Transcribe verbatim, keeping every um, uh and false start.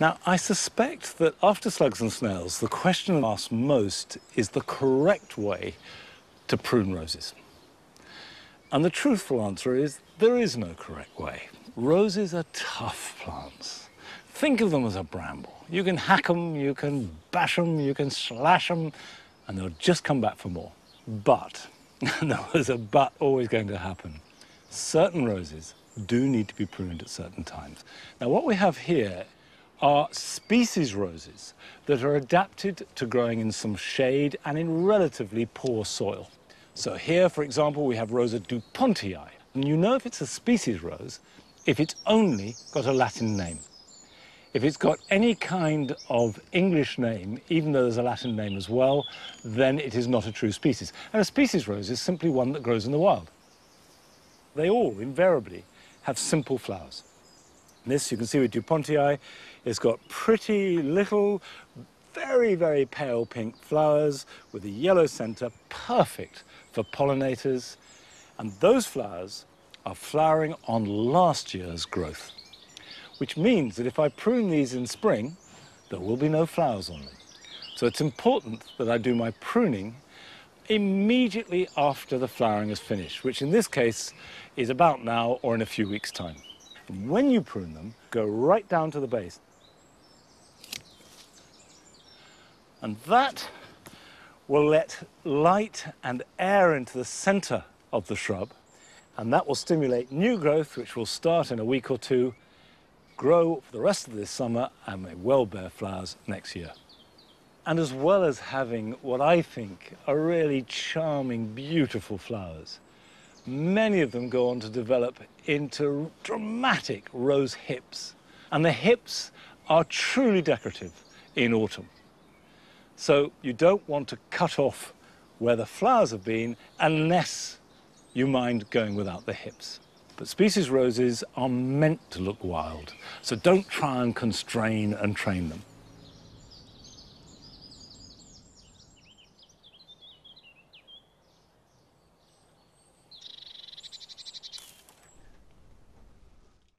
Now, I suspect that after slugs and snails, the question asked most is the correct way to prune roses. And the truthful answer is there is no correct way. Roses are tough plants. Think of them as a bramble. You can hack them, you can bash them, you can slash them, and they'll just come back for more. But, and there was a but always going to happen, certain roses do need to be pruned at certain times. Now, what we have here are species roses that are adapted to growing in some shade and in relatively poor soil. So here, for example, we have Rosa Dupontii. And you know if it's a species rose if it's only got a Latin name. If it's got any kind of English name, even though there's a Latin name as well, then it is not a true species. And a species rose is simply one that grows in the wild. They all, invariably, have simple flowers. This, you can see with Dupontii, it's got pretty little, very, very pale pink flowers with a yellow centre, perfect for pollinators. And those flowers are flowering on last year's growth, which means that if I prune these in spring, there will be no flowers on them. So it's important that I do my pruning immediately after the flowering is finished, which in this case is about now or in a few weeks' time. And when you prune them, go right down to the base. And that will let light and air into the centre of the shrub, and that will stimulate new growth, which will start in a week or two, grow for the rest of this summer, and may well bear flowers next year. And as well as having what I think are really charming, beautiful flowers, many of them go on to develop into dramatic rose hips. And the hips are truly decorative in autumn. So you don't want to cut off where the flowers have been unless you mind going without the hips. But species roses are meant to look wild, so don't try and constrain and train them.